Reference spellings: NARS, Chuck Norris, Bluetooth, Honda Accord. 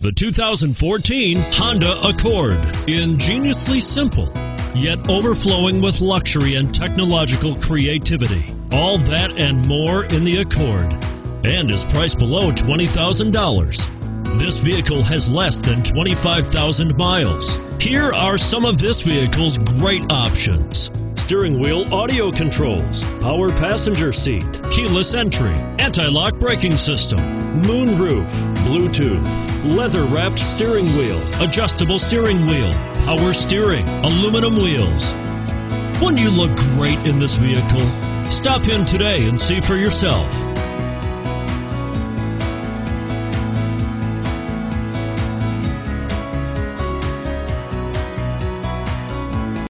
The 2014 Honda Accord. Ingeniously simple, yet overflowing with luxury and technological creativity. All that and more in the Accord, and is priced below $20,000. This vehicle has less than 25,000 miles. Here are some of this vehicle's great options: steering wheel audio controls, power passenger seat, keyless entry, anti-lock braking system, moonroof, Bluetooth, leather-wrapped steering wheel, adjustable steering wheel, power steering, aluminum wheels. Wouldn't you look great in this vehicle? Stop in today and see for yourself.